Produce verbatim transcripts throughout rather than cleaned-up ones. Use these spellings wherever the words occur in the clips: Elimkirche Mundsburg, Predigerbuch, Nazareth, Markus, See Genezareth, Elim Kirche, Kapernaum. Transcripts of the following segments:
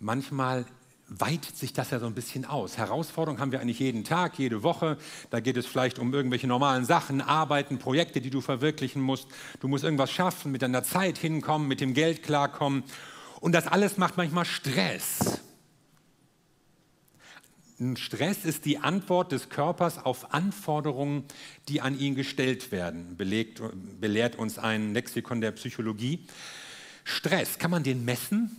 manchmal weitet sich das ja so ein bisschen aus. Herausforderungen haben wir eigentlich jeden Tag, jede Woche. Da geht es vielleicht um irgendwelche normalen Sachen, Arbeiten, Projekte, die du verwirklichen musst. Du musst irgendwas schaffen, mit deiner Zeit hinkommen, mit dem Geld klarkommen. Und das alles macht manchmal Stress. Stress ist die Antwort des Körpers auf Anforderungen, die an ihn gestellt werden. Belegt, belehrt uns ein Lexikon der Psychologie. Stress, kann man den messen?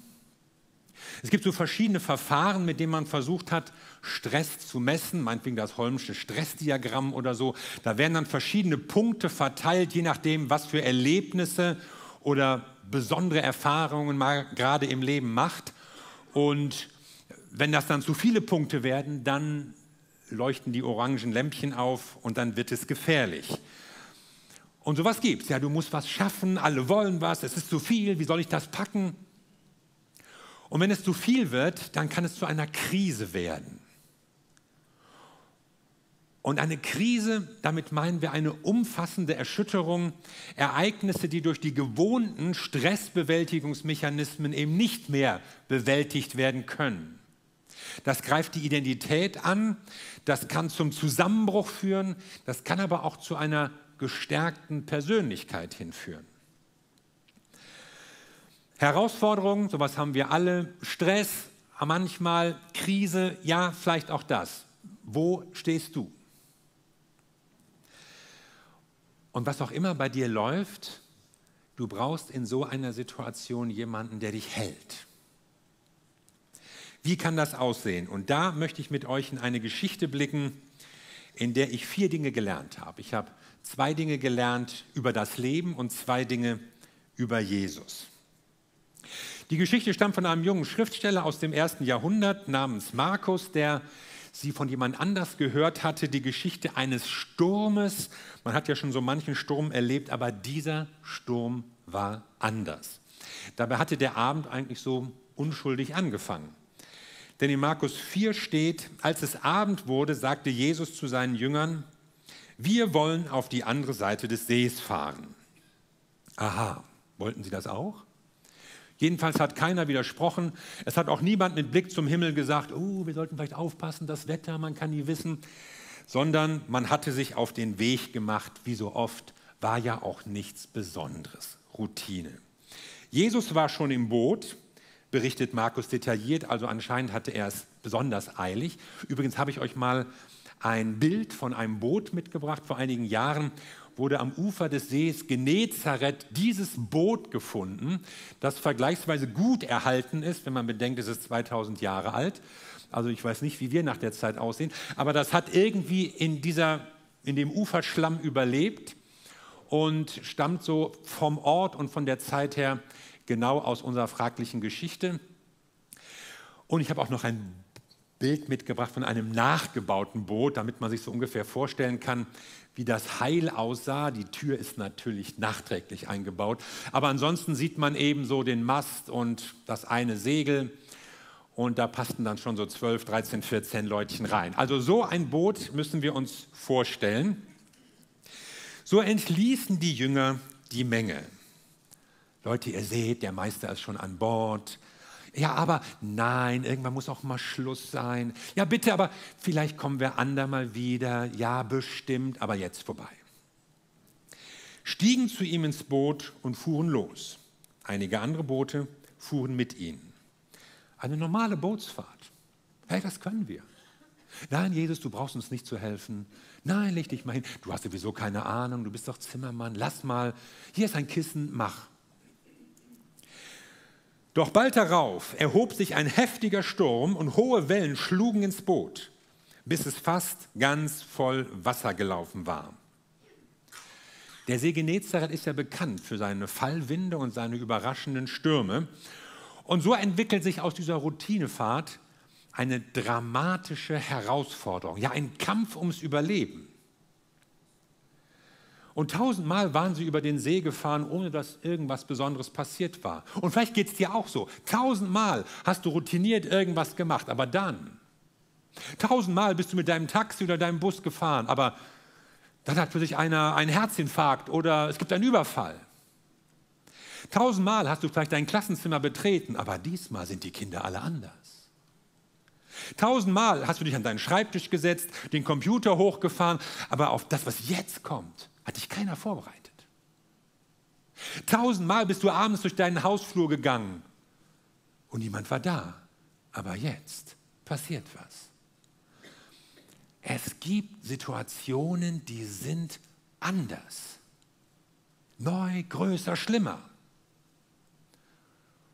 Es gibt so verschiedene Verfahren, mit denen man versucht hat, Stress zu messen, meinetwegen das Holmsche Stressdiagramm oder so. Da werden dann verschiedene Punkte verteilt, je nachdem, was für Erlebnisse oder besondere Erfahrungen man gerade im Leben macht. Und wenn das dann zu viele Punkte werden, dann leuchten die orangen Lämpchen auf und dann wird es gefährlich. Und sowas gibt's. Ja, du musst was schaffen, alle wollen was, es ist zu viel, wie soll ich das packen? Und wenn es zu viel wird, dann kann es zu einer Krise werden. Und eine Krise, damit meinen wir eine umfassende Erschütterung, Ereignisse, die durch die gewohnten Stressbewältigungsmechanismen eben nicht mehr bewältigt werden können. Das greift die Identität an, das kann zum Zusammenbruch führen, das kann aber auch zu einer gestärkten Persönlichkeit hinführen. Herausforderungen, sowas haben wir alle, Stress, manchmal Krise, ja, vielleicht auch das. Wo stehst du? Und was auch immer bei dir läuft, du brauchst in so einer Situation jemanden, der dich hält. Wie kann das aussehen? Und da möchte ich mit euch in eine Geschichte blicken, in der ich vier Dinge gelernt habe. Ich habe zwei Dinge gelernt über das Leben und zwei Dinge über Jesus. Die Geschichte stammt von einem jungen Schriftsteller aus dem ersten Jahrhundert namens Markus, der sie von jemand anders gehört hatte, die Geschichte eines Sturmes. Man hat ja schon so manchen Sturm erlebt, aber dieser Sturm war anders. Dabei hatte der Abend eigentlich so unschuldig angefangen. Denn in Markus vier steht, als es Abend wurde, sagte Jesus zu seinen Jüngern, wir wollen auf die andere Seite des Sees fahren. Aha, wollten sie das auch? Jedenfalls hat keiner widersprochen. Es hat auch niemand mit Blick zum Himmel gesagt, oh, wir sollten vielleicht aufpassen, das Wetter, man kann nie wissen. Sondern man hatte sich auf den Weg gemacht, wie so oft, war ja auch nichts Besonderes, Routine. Jesus war schon im Boot, berichtet Markus detailliert, also anscheinend hatte er es besonders eilig. Übrigens habe ich euch mal ein Bild von einem Boot mitgebracht. Vor einigen Jahren wurde am Ufer des Sees Genezareth dieses Boot gefunden, das vergleichsweise gut erhalten ist, wenn man bedenkt, es ist zweitausend Jahre alt. Also ich weiß nicht, wie wir nach der Zeit aussehen, aber das hat irgendwie in, dieser, in dem Uferschlamm überlebt und stammt so vom Ort und von der Zeit her genau aus unserer fraglichen Geschichte. Und ich habe auch noch ein Bild mitgebracht von einem nachgebauten Boot, damit man sich so ungefähr vorstellen kann, wie das Heil aussah. Die Tür ist natürlich nachträglich eingebaut, aber ansonsten sieht man eben so den Mast und das eine Segel und da passten dann schon so zwölf, dreizehn, vierzehn Leutchen rein. Also so ein Boot müssen wir uns vorstellen. So entließen die Jünger die Menge. Leute, ihr seht, der Meister ist schon an Bord. Ja, aber nein, irgendwann muss auch mal Schluss sein. Ja, bitte, aber vielleicht kommen wir andermal wieder. Ja, bestimmt, aber jetzt vorbei. Stiegen zu ihm ins Boot und fuhren los. Einige andere Boote fuhren mit ihnen. Eine normale Bootsfahrt. Hey, das können wir. Nein, Jesus, du brauchst uns nicht zu helfen. Nein, leg dich mal hin. Du hast sowieso keine Ahnung, du bist doch Zimmermann. Lass mal, hier ist ein Kissen, mach. Doch bald darauf erhob sich ein heftiger Sturm und hohe Wellen schlugen ins Boot, bis es fast ganz voll Wasser gelaufen war. Der See Genezareth ist ja bekannt für seine Fallwinde und seine überraschenden Stürme. Und so entwickelt sich aus dieser Routinefahrt eine dramatische Herausforderung, ja ein Kampf ums Überleben. Und tausendmal waren sie über den See gefahren, ohne dass irgendwas Besonderes passiert war. Und vielleicht geht es dir auch so. Tausendmal hast du routiniert irgendwas gemacht, aber dann. Tausendmal bist du mit deinem Taxi oder deinem Bus gefahren, aber dann hat plötzlich einer einen Herzinfarkt oder es gibt einen Überfall. Tausendmal hast du vielleicht dein Klassenzimmer betreten, aber diesmal sind die Kinder alle anders. Tausendmal hast du dich an deinen Schreibtisch gesetzt, den Computer hochgefahren, aber auf das, was jetzt kommt, hat dich keiner vorbereitet. Tausendmal bist du abends durch deinen Hausflur gegangen und niemand war da, aber jetzt passiert was. Es gibt Situationen, die sind anders. Neu, größer, schlimmer.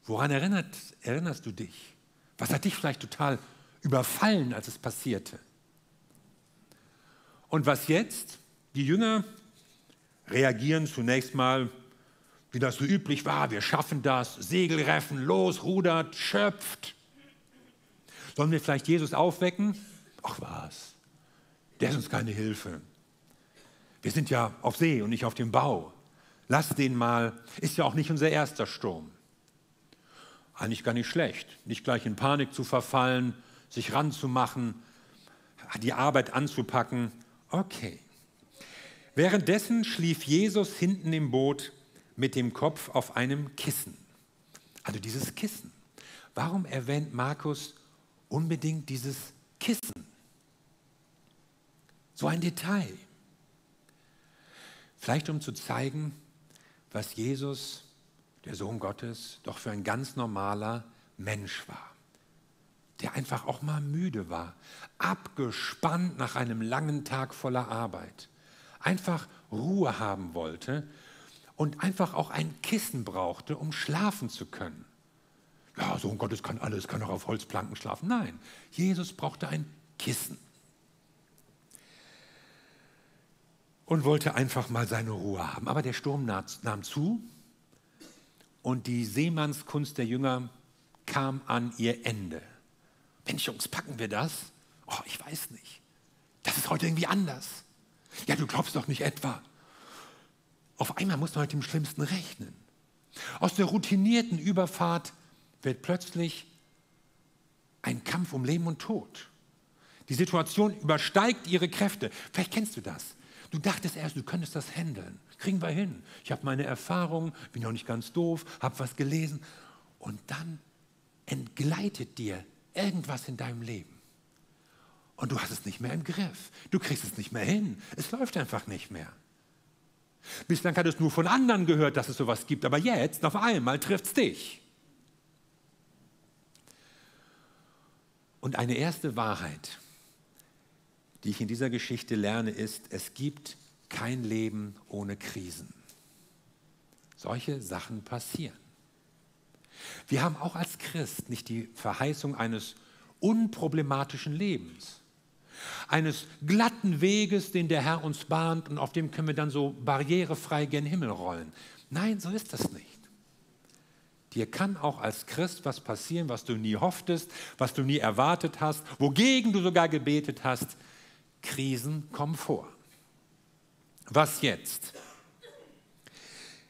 Woran erinnert, erinnerst du dich? Was hat dich vielleicht total überfallen, als es passierte? Und was jetzt? Die Jünger reagieren zunächst mal, wie das so üblich war. Wir schaffen das, Segel reffen, los, rudert, schöpft. Sollen wir vielleicht Jesus aufwecken? Ach was, der ist uns keine Hilfe. Wir sind ja auf See und nicht auf dem Bau. Lass den mal, ist ja auch nicht unser erster Sturm. Eigentlich gar nicht schlecht, nicht gleich in Panik zu verfallen, sich ranzumachen, die Arbeit anzupacken. Okay. Währenddessen schlief Jesus hinten im Boot mit dem Kopf auf einem Kissen. Also dieses Kissen. Warum erwähnt Markus unbedingt dieses Kissen? So ein Detail. Vielleicht um zu zeigen, was Jesus, der Sohn Gottes, doch für ein ganz normaler Mensch war, der einfach auch mal müde war, abgespannt nach einem langen Tag voller Arbeit, einfach Ruhe haben wollte und einfach auch ein Kissen brauchte, um schlafen zu können. Ja, Sohn Gottes kann alles, kann auch auf Holzplanken schlafen. Nein, Jesus brauchte ein Kissen und wollte einfach mal seine Ruhe haben. Aber der Sturm nahm zu und die Seemannskunst der Jünger kam an ihr Ende. Mensch, Jungs, packen wir das? Oh, ich weiß nicht. Das ist heute irgendwie anders. Ja, du glaubst doch nicht etwa. Auf einmal muss man mit dem Schlimmsten rechnen. Aus der routinierten Überfahrt wird plötzlich ein Kampf um Leben und Tod. Die Situation übersteigt ihre Kräfte. Vielleicht kennst du das. Du dachtest erst, du könntest das handeln. Kriegen wir hin. Ich habe meine Erfahrungen, bin noch nicht ganz doof, habe was gelesen. Und dann entgleitet dir irgendwas in deinem Leben. Und du hast es nicht mehr im Griff. Du kriegst es nicht mehr hin. Es läuft einfach nicht mehr. Bislang hattest du nur von anderen gehört, dass es sowas gibt. Aber jetzt, auf einmal, trifft es dich. Und eine erste Wahrheit, die ich in dieser Geschichte lerne, ist, es gibt kein Leben ohne Krisen. Solche Sachen passieren. Wir haben auch als Christ nicht die Verheißung eines unproblematischen Lebens, eines glatten Weges, den der Herr uns bahnt und auf dem können wir dann so barrierefrei gen Himmel rollen. Nein, so ist das nicht. Dir kann auch als Christ was passieren, was du nie hofftest, was du nie erwartet hast, wogegen du sogar gebetet hast. Krisen kommen vor. Was jetzt?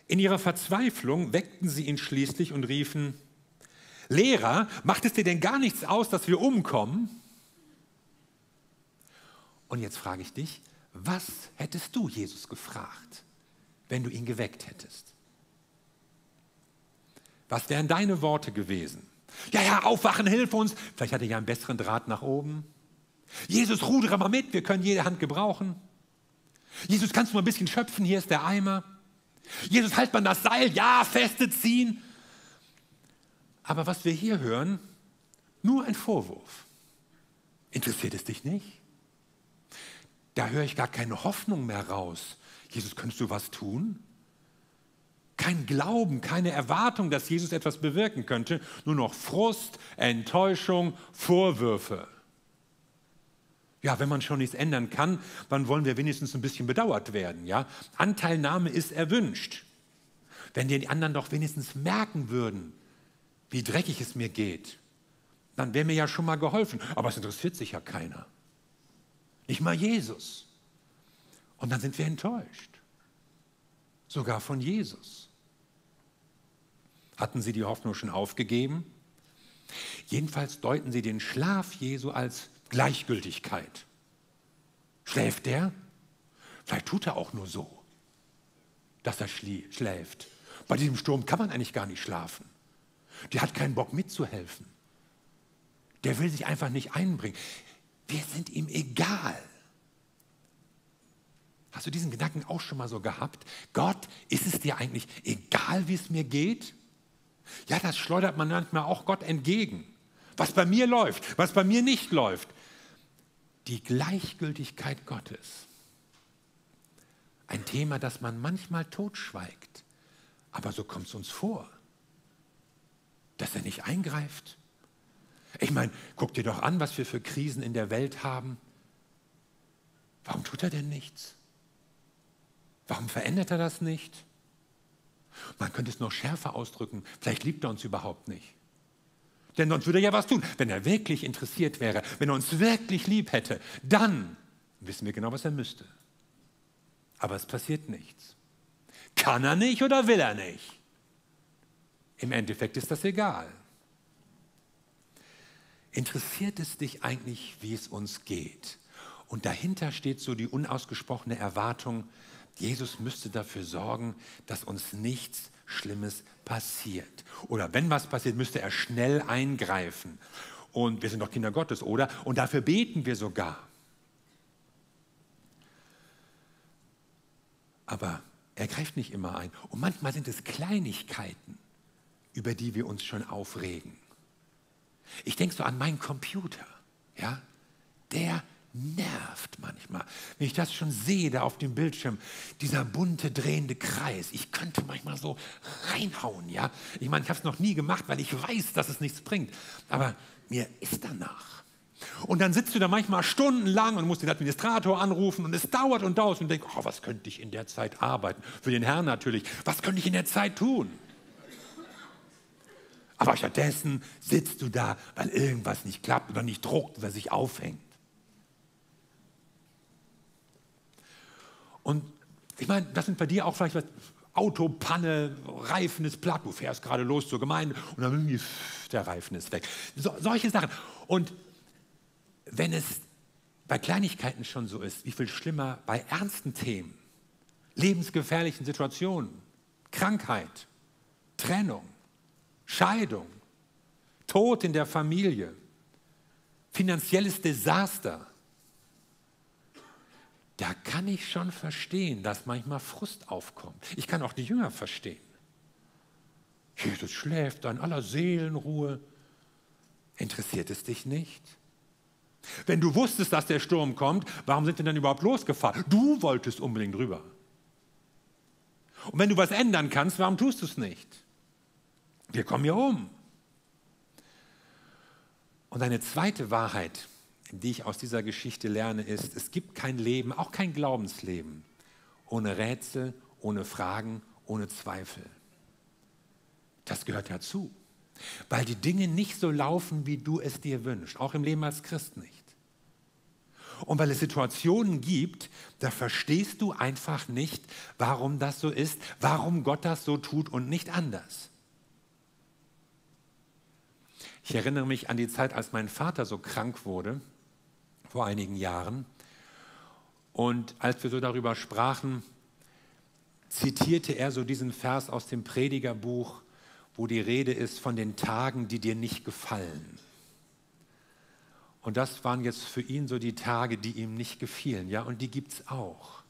In ihrer Verzweiflung weckten sie ihn schließlich und riefen: Lehrer, macht es dir denn gar nichts aus, dass wir umkommen? Und jetzt frage ich dich, was hättest du Jesus gefragt, wenn du ihn geweckt hättest? Was wären deine Worte gewesen? Ja, ja, aufwachen, hilf uns. Vielleicht hat er ja einen besseren Draht nach oben. Jesus, rudere mal mit, wir können jede Hand gebrauchen. Jesus, kannst du mal ein bisschen schöpfen, hier ist der Eimer. Jesus, halt mal das Seil, ja, feste ziehen. Aber was wir hier hören, nur ein Vorwurf. Interessiert es dich nicht? Da höre ich gar keine Hoffnung mehr raus. Jesus, könntest du was tun? Kein Glauben, keine Erwartung, dass Jesus etwas bewirken könnte. Nur noch Frust, Enttäuschung, Vorwürfe. Ja, wenn man schon nichts ändern kann, dann wollen wir wenigstens ein bisschen bedauert werden. Ja? Anteilnahme ist erwünscht. Wenn dir die anderen doch wenigstens merken würden, wie dreckig es mir geht, dann wäre mir ja schon mal geholfen. Aber es interessiert sich ja keiner. Nicht mal Jesus. Und dann sind wir enttäuscht. Sogar von Jesus. Hatten sie die Hoffnung schon aufgegeben? Jedenfalls deuten sie den Schlaf Jesu als Gleichgültigkeit. Schläft der? Vielleicht tut er auch nur so, dass er schläft. bei diesem Sturm kann man eigentlich gar nicht schlafen. Der hat keinen Bock mitzuhelfen. Der will sich einfach nicht einbringen. Wir sind ihm egal. Hast du diesen Gedanken auch schon mal so gehabt? Gott, ist es dir eigentlich egal, wie es mir geht? Ja, das schleudert man manchmal auch Gott entgegen. Was bei mir läuft, was bei mir nicht läuft. Die Gleichgültigkeit Gottes. Ein Thema, das man manchmal totschweigt. Aber so kommt es uns vor, dass er nicht eingreift. Ich meine, guck dir doch an, was wir für Krisen in der Welt haben. Warum tut er denn nichts? Warum verändert er das nicht? Man könnte es noch schärfer ausdrücken. Vielleicht liebt er uns überhaupt nicht. Denn sonst würde er ja was tun. Wenn er wirklich interessiert wäre, wenn er uns wirklich lieb hätte, dann wissen wir genau, was er müsste. Aber es passiert nichts. Kann er nicht oder will er nicht? Im Endeffekt ist das egal. Interessiert es dich eigentlich, wie es uns geht? Und dahinter steht so die unausgesprochene Erwartung, Jesus müsste dafür sorgen, dass uns nichts Schlimmes passiert. Oder wenn was passiert, müsste er schnell eingreifen. Und wir sind doch Kinder Gottes, oder? Und dafür beten wir sogar. Aber er greift nicht immer ein. Und manchmal sind es Kleinigkeiten, über die wir uns schon aufregen. Ich denke so an meinen Computer. Ja? Der nervt manchmal. Wenn ich das schon sehe, da auf dem Bildschirm, dieser bunte, drehende Kreis. Ich könnte manchmal so reinhauen. Ja? Ich meine, ich habe es noch nie gemacht, weil ich weiß, dass es nichts bringt. Aber mir ist danach. Und dann sitzt du da manchmal stundenlang und musst den Administrator anrufen und es dauert und dauert und denkst, oh, was könnte ich in der Zeit arbeiten? Für den Herrn natürlich. Was könnte ich in der Zeit tun? Aber stattdessen sitzt du da, weil irgendwas nicht klappt oder nicht druckt oder sich aufhängt. Und ich meine, das sind bei dir auch vielleicht was, Autopanne, Reifen ist platt, du fährst gerade los zur Gemeinde und dann der Reifen ist weg. So, solche Sachen. Und wenn es bei Kleinigkeiten schon so ist, wie viel schlimmer bei ernsten Themen, lebensgefährlichen Situationen, Krankheit, Trennung, Scheidung, Tod in der Familie, finanzielles Desaster. Da kann ich schon verstehen, dass manchmal Frust aufkommt. Ich kann auch die Jünger verstehen. Jesus schläft in aller Seelenruhe. Interessiert es dich nicht? Wenn du wusstest, dass der Sturm kommt, warum sind wir dann überhaupt losgefahren? Du wolltest unbedingt rüber. Und wenn du was ändern kannst, warum tust du es nicht? Wir kommen hier um. Und eine zweite Wahrheit, die ich aus dieser Geschichte lerne, ist, es gibt kein Leben, auch kein Glaubensleben, ohne Rätsel, ohne Fragen, ohne Zweifel. Das gehört dazu. Weil die Dinge nicht so laufen, wie du es dir wünschst, auch im Leben als Christ nicht. Und weil es Situationen gibt, da verstehst du einfach nicht, warum das so ist, warum Gott das so tut und nicht anders. Ich erinnere mich an die Zeit, als mein Vater so krank wurde, vor einigen Jahren. Und als wir so darüber sprachen, zitierte er so diesen Vers aus dem Predigerbuch, wo die Rede ist von den Tagen, die dir nicht gefallen. Und das waren jetzt für ihn so die Tage, die ihm nicht gefielen. Ja, und die gibt es auch.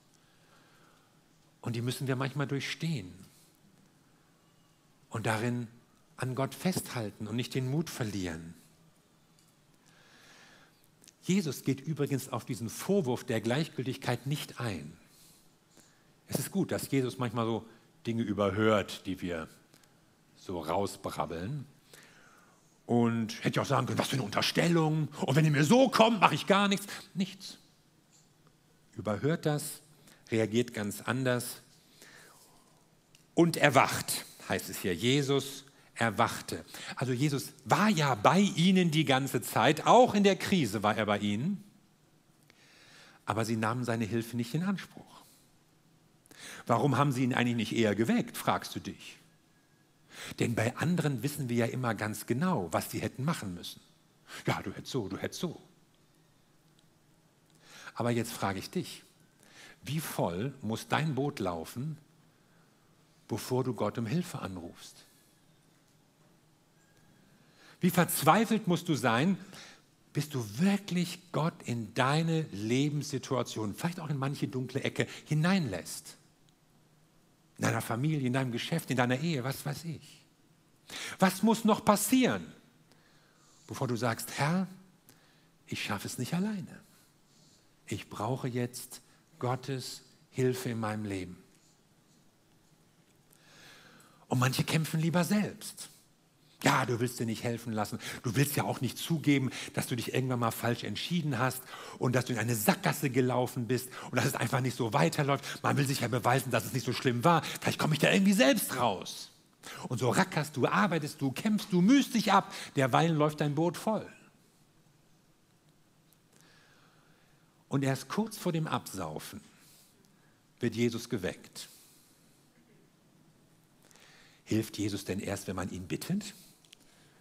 Und die müssen wir manchmal durchstehen. Und darin an Gott festhalten und nicht den Mut verlieren. Jesus geht übrigens auf diesen Vorwurf der Gleichgültigkeit nicht ein. Es ist gut, dass Jesus manchmal so Dinge überhört, die wir so rausbrabbeln. Und hätte ich auch sagen können, was für eine Unterstellung. Und wenn ihr mir so kommt, mache ich gar nichts. Nichts. Überhört das, reagiert ganz anders und erwacht, heißt es hier. Jesus erwachte. Also Jesus war ja bei ihnen die ganze Zeit. Auch in der Krise war er bei ihnen. Aber sie nahmen seine Hilfe nicht in Anspruch. Warum haben sie ihn eigentlich nicht eher geweckt, fragst du dich. Denn bei anderen wissen wir ja immer ganz genau, was sie hätten machen müssen. Ja, du hättest so, du hättest so. Aber jetzt frage ich dich, wie voll muss dein Boot laufen, bevor du Gott um Hilfe anrufst. Wie verzweifelt musst du sein, bis du wirklich Gott in deine Lebenssituation, vielleicht auch in manche dunkle Ecke, hineinlässt. In deiner Familie, in deinem Geschäft, in deiner Ehe, was weiß ich. Was muss noch passieren, bevor du sagst, Herr, ich schaffe es nicht alleine. Ich brauche jetzt Gottes Hilfe in meinem Leben. Und manche kämpfen lieber selbst. Ja, du willst dir nicht helfen lassen. Du willst ja auch nicht zugeben, dass du dich irgendwann mal falsch entschieden hast und dass du in eine Sackgasse gelaufen bist und dass es einfach nicht so weiterläuft. Man will sich ja beweisen, dass es nicht so schlimm war. Vielleicht komme ich da irgendwie selbst raus. Und so rackerst du, arbeitest du, kämpfst du, mühst dich ab. Derweil läuft dein Boot voll. Und erst kurz vor dem Absaufen wird Jesus geweckt. Hilft Jesus denn erst, wenn man ihn bittet?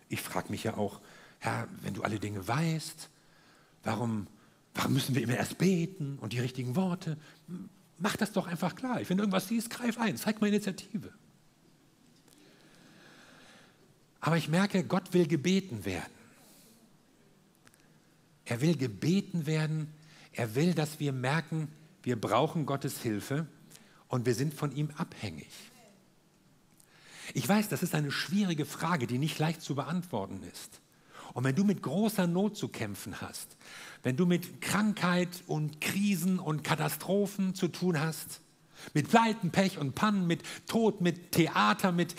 Ich frage mich ja auch, Herr, wenn du alle Dinge weißt, warum, warum müssen wir immer erst beten und die richtigen Worte? Mach das doch einfach klar. Wenn du irgendwas siehst, greif ein, zeig mal Initiative. Aber ich merke, Gott will gebeten werden. Er will gebeten werden. Er will, dass wir merken, wir brauchen Gottes Hilfe und wir sind von ihm abhängig. Ich weiß, das ist eine schwierige Frage, die nicht leicht zu beantworten ist. Und wenn du mit großer Not zu kämpfen hast, wenn du mit Krankheit und Krisen und Katastrophen zu tun hast, mit Pleiten, Pech und Pannen, mit Tod, mit Theater, mit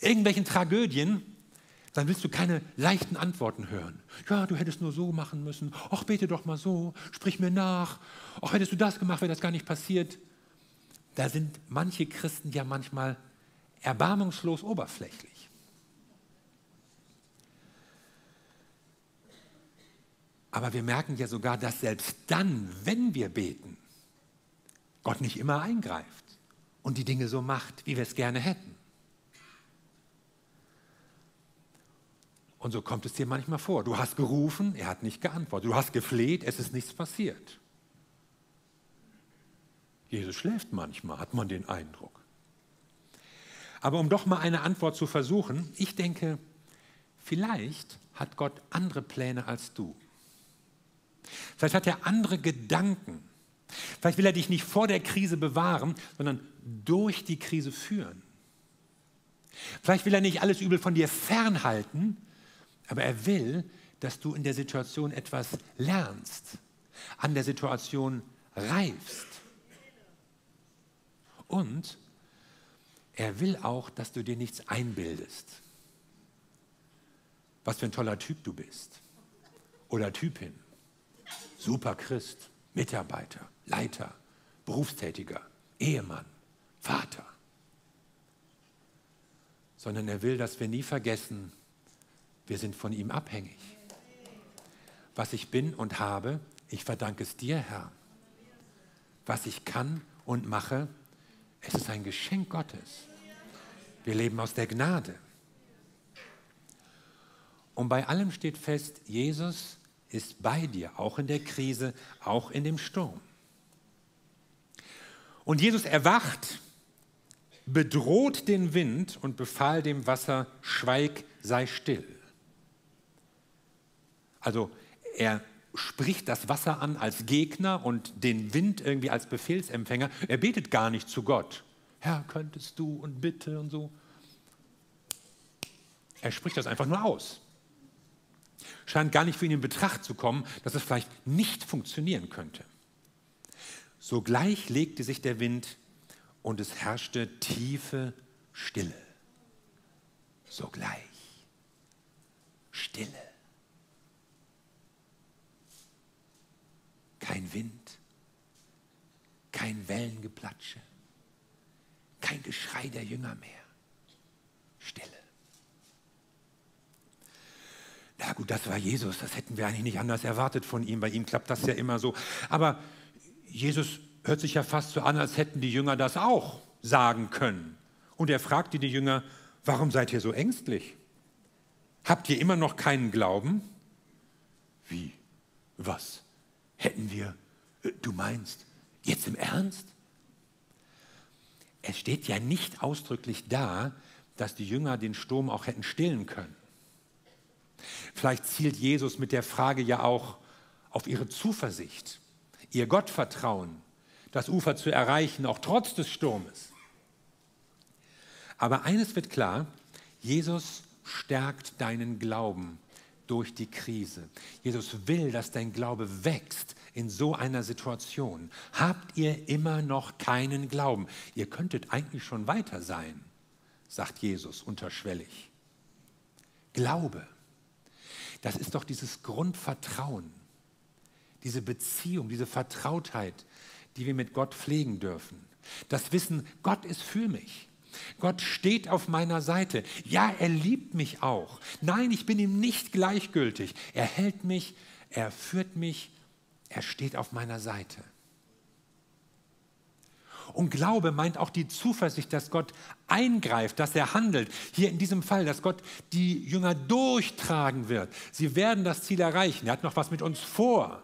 irgendwelchen Tragödien, dann willst du keine leichten Antworten hören. Ja, du hättest nur so machen müssen. Ach, bete doch mal so, sprich mir nach. Ach, hättest du das gemacht, wäre das gar nicht passiert. Da sind manche Christen ja manchmal erbarmungslos oberflächlich. Aber wir merken ja sogar, dass selbst dann, wenn wir beten, Gott nicht immer eingreift und die Dinge so macht, wie wir es gerne hätten. Und so kommt es dir manchmal vor. Du hast gerufen, er hat nicht geantwortet. Du hast gefleht, es ist nichts passiert. Jesus schläft manchmal, hat man den Eindruck. Aber um doch mal eine Antwort zu versuchen, ich denke, vielleicht hat Gott andere Pläne als du. Vielleicht hat er andere Gedanken. Vielleicht will er dich nicht vor der Krise bewahren, sondern durch die Krise führen. Vielleicht will er nicht alles Übel von dir fernhalten, aber er will, dass du in der Situation etwas lernst, an der Situation reifst. Und er will auch, dass du dir nichts einbildest. Was für ein toller Typ du bist. Oder Typin. Super Christ, Mitarbeiter, Leiter, Berufstätiger, Ehemann, Vater. Sondern er will, dass wir nie vergessen, wir sind von ihm abhängig. Was ich bin und habe, ich verdanke es dir, Herr. Was ich kann und mache, es ist ein Geschenk Gottes. Wir leben aus der Gnade. Und bei allem steht fest, Jesus ist bei dir, auch in der Krise, auch in dem Sturm. Und Jesus erwacht, bedroht den Wind und befahl dem Wasser, schweig, sei still. Also er spricht das Wasser an als Gegner und den Wind irgendwie als Befehlsempfänger. Er betet gar nicht zu Gott. Herr, könntest du und bitte und so. Er spricht das einfach nur aus. Scheint gar nicht für ihn in Betracht zu kommen, dass es vielleicht nicht funktionieren könnte. Sogleich legte sich der Wind und es herrschte tiefe Stille. Sogleich. Stille. Kein Wind, kein Wellengeplatsche, kein Geschrei der Jünger mehr. Stille. Na gut, das war Jesus, das hätten wir eigentlich nicht anders erwartet von ihm. Bei ihm klappt das ja immer so. Aber Jesus hört sich ja fast so an, als hätten die Jünger das auch sagen können. Und er fragte die Jünger, warum seid ihr so ängstlich? Habt ihr immer noch keinen Glauben? Wie? Was? Hätten wir, du meinst, jetzt im Ernst? Es steht ja nicht ausdrücklich da, dass die Jünger den Sturm auch hätten stillen können. Vielleicht zielt Jesus mit der Frage ja auch auf ihre Zuversicht, ihr Gottvertrauen, das Ufer zu erreichen, auch trotz des Sturmes. Aber eines wird klar, Jesus stärkt deinen Glauben durch die Krise. Jesus will, dass dein Glaube wächst in so einer Situation. Habt ihr immer noch keinen Glauben? Ihr könntet eigentlich schon weiter sein, sagt Jesus unterschwellig. Glaube, das ist doch dieses Grundvertrauen, diese Beziehung, diese Vertrautheit, die wir mit Gott pflegen dürfen. Das Wissen, Gott ist für mich. Gott steht auf meiner Seite. Ja, er liebt mich auch. Nein, ich bin ihm nicht gleichgültig. Er hält mich, er führt mich, er steht auf meiner Seite. Und Glaube meint auch die Zuversicht, dass Gott eingreift, dass er handelt. Hier in diesem Fall, dass Gott die Jünger durchtragen wird. Sie werden das Ziel erreichen. Er hat noch was mit uns vor.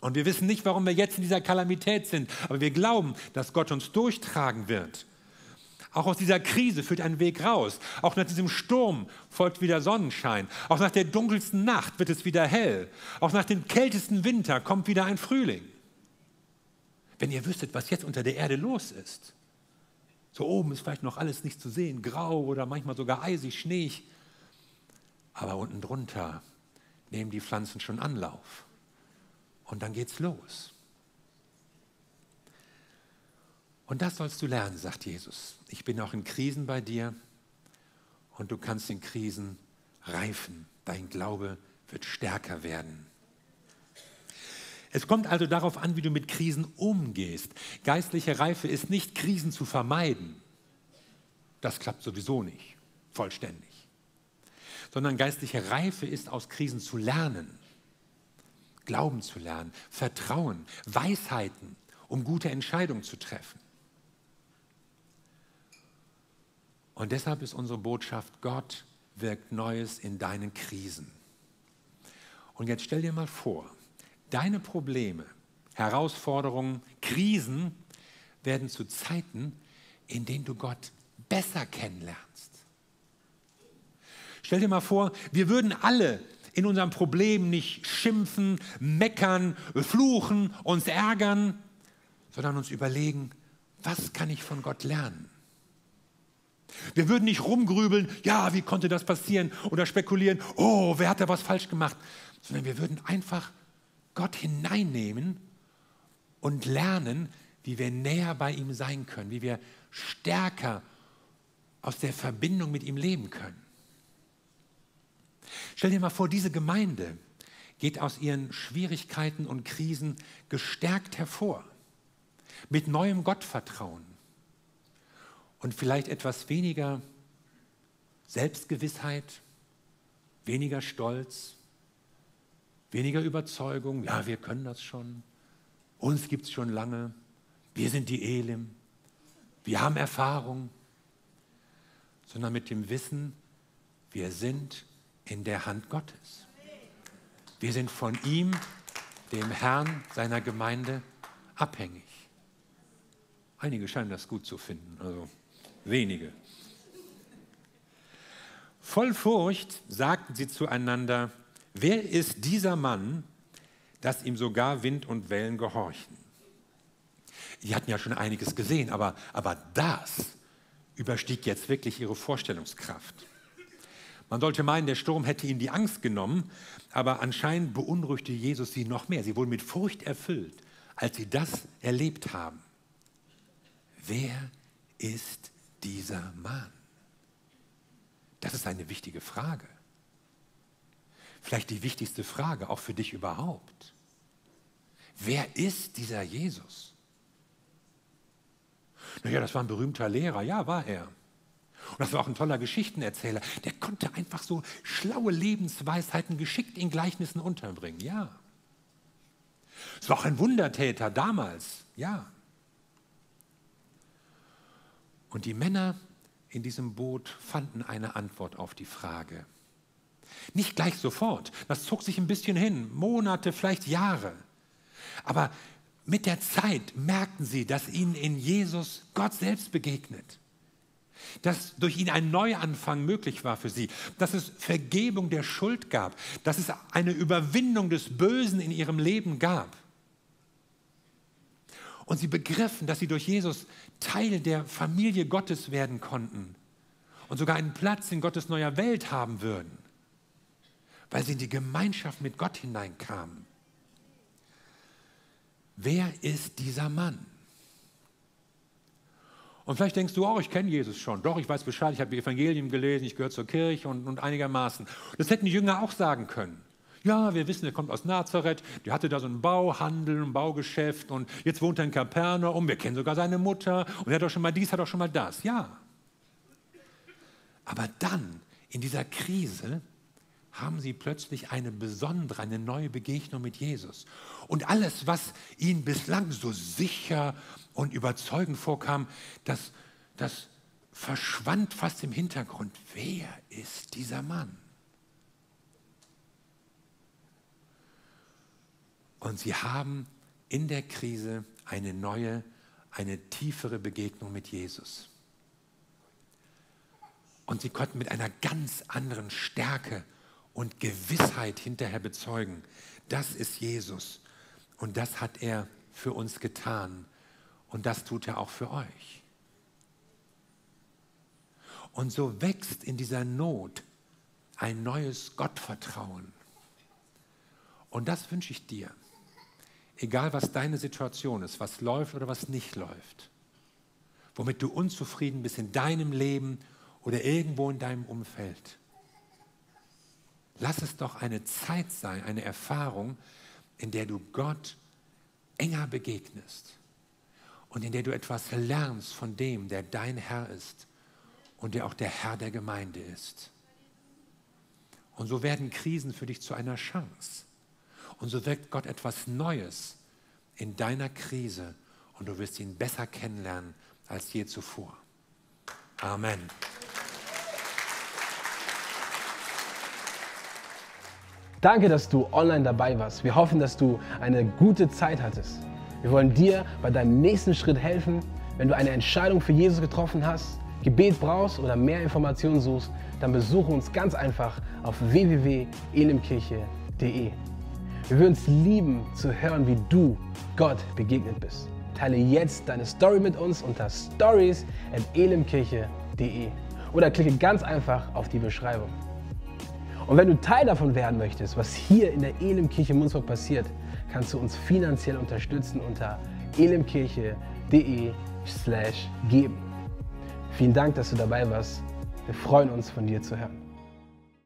Und wir wissen nicht, warum wir jetzt in dieser Kalamität sind. Aber wir glauben, dass Gott uns durchtragen wird. Auch aus dieser Krise führt ein Weg raus. Auch nach diesem Sturm folgt wieder Sonnenschein. Auch nach der dunkelsten Nacht wird es wieder hell. Auch nach dem kältesten Winter kommt wieder ein Frühling. Wenn ihr wüsstet, was jetzt unter der Erde los ist. So oben ist vielleicht noch alles nicht zu sehen, grau oder manchmal sogar eisig, schneeig. Aber unten drunter nehmen die Pflanzen schon Anlauf. Und dann geht's los. Und das sollst du lernen, sagt Jesus. Ich bin auch in Krisen bei dir und du kannst in Krisen reifen. Dein Glaube wird stärker werden. Es kommt also darauf an, wie du mit Krisen umgehst. Geistliche Reife ist nicht, Krisen zu vermeiden. Das klappt sowieso nicht, vollständig. Sondern geistliche Reife ist, aus Krisen zu lernen. Glauben zu lernen, Vertrauen, Weisheiten, um gute Entscheidungen zu treffen. Und deshalb ist unsere Botschaft, Gott wirkt Neues in deinen Krisen. Und jetzt stell dir mal vor, deine Probleme, Herausforderungen, Krisen werden zu Zeiten, in denen du Gott besser kennenlernst. Stell dir mal vor, wir würden alle in unserem Problem nicht schimpfen, meckern, fluchen, uns ärgern, sondern uns überlegen, was kann ich von Gott lernen? Wir würden nicht rumgrübeln, ja, wie konnte das passieren? Oder spekulieren, oh, wer hat da was falsch gemacht? Sondern wir würden einfach Gott hineinnehmen und lernen, wie wir näher bei ihm sein können, wie wir stärker aus der Verbindung mit ihm leben können. Stell dir mal vor, diese Gemeinde geht aus ihren Schwierigkeiten und Krisen gestärkt hervor, mit neuem Gottvertrauen und vielleicht etwas weniger Selbstgewissheit, weniger Stolz, weniger Überzeugung, ja, wir können das schon, uns gibt es schon lange, wir sind die Elim, wir haben Erfahrung, sondern mit dem Wissen, wir sind in der Hand Gottes. Wir sind von ihm, dem Herrn seiner Gemeinde, abhängig. Einige scheinen das gut zu finden, also wenige. Voll Furcht sagten sie zueinander, wer ist dieser Mann, dass ihm sogar Wind und Wellen gehorchen? Die hatten ja schon einiges gesehen, aber, aber das überstieg jetzt wirklich ihre Vorstellungskraft. Man sollte meinen, der Sturm hätte ihnen die Angst genommen, aber anscheinend beunruhigte Jesus sie noch mehr. Sie wurden mit Furcht erfüllt, als sie das erlebt haben. Wer ist dieser Mann? Das ist eine wichtige Frage. Vielleicht die wichtigste Frage, auch für dich überhaupt. Wer ist dieser Jesus? Naja, das war ein berühmter Lehrer, ja, war er. Und das war auch ein toller Geschichtenerzähler. Der konnte einfach so schlaue Lebensweisheiten geschickt in Gleichnissen unterbringen, ja. Es war auch ein Wundertäter damals, ja. Und die Männer in diesem Boot fanden eine Antwort auf die Frage. Nicht gleich sofort, das zog sich ein bisschen hin, Monate, vielleicht Jahre. Aber Mit der Zeit merkten sie, dass ihnen in Jesus Gott selbst begegnet. Dass durch ihn ein Neuanfang möglich war für sie, dass es Vergebung der Schuld gab, dass es eine Überwindung des Bösen in ihrem Leben gab. Und sie begriffen, dass sie durch Jesus Teil der Familie Gottes werden konnten und sogar einen Platz in Gottes neuer Welt haben würden, weil sie in die Gemeinschaft mit Gott hineinkamen. Wer ist dieser Mann? Und vielleicht denkst du auch, ich kenne Jesus schon. Doch, ich weiß Bescheid, ich habe die Evangelien gelesen, ich gehöre zur Kirche und, und einigermaßen. Das hätten die Jünger auch sagen können. Ja, wir wissen, er kommt aus Nazareth, der hatte da so einen Bauhandel, ein Baugeschäft und jetzt wohnt er in Kapernaum, wir kennen sogar seine Mutter und er hat auch schon mal dies, hat auch schon mal das. Ja. Aber dann, in dieser Krise, haben sie plötzlich eine besondere, eine neue Begegnung mit Jesus. Und alles, was ihnen bislang so sicher und überzeugend vorkam, das, das verschwand fast im Hintergrund. Wer ist dieser Mann? Und sie haben in der Krise eine neue, eine tiefere Begegnung mit Jesus. Und sie konnten mit einer ganz anderen Stärke und Gewissheit hinterher bezeugen, das ist Jesus und das hat er für uns getan und das tut er auch für euch. Und so wächst in dieser Not ein neues Gottvertrauen. Und das wünsche ich dir, egal was deine Situation ist, was läuft oder was nicht läuft, womit du unzufrieden bist in deinem Leben oder irgendwo in deinem Umfeld. Lass es doch eine Zeit sein, eine Erfahrung, in der du Gott enger begegnest und in der du etwas lernst von dem, der dein Herr ist und der auch der Herr der Gemeinde ist. Und so werden Krisen für dich zu einer Chance. Und so wirkt Gott etwas Neues in deiner Krise und du wirst ihn besser kennenlernen als je zuvor. Amen. Danke, dass du online dabei warst. Wir hoffen, dass du eine gute Zeit hattest. Wir wollen dir bei deinem nächsten Schritt helfen. Wenn du eine Entscheidung für Jesus getroffen hast, Gebet brauchst oder mehr Informationen suchst, dann besuche uns ganz einfach auf w w w punkt elimkirche punkt de. Wir würden es lieben, zu hören, wie du Gott begegnet bist. Teile jetzt deine Story mit uns unter stories at elimkirche punkt de oder klicke ganz einfach auf die Beschreibung. Und wenn du Teil davon werden möchtest, was hier in der Elimkirche Mundsburg passiert, kannst du uns finanziell unterstützen unter elimkirche punkt de slash geben. Vielen Dank, dass du dabei warst. Wir freuen uns, von dir zu hören.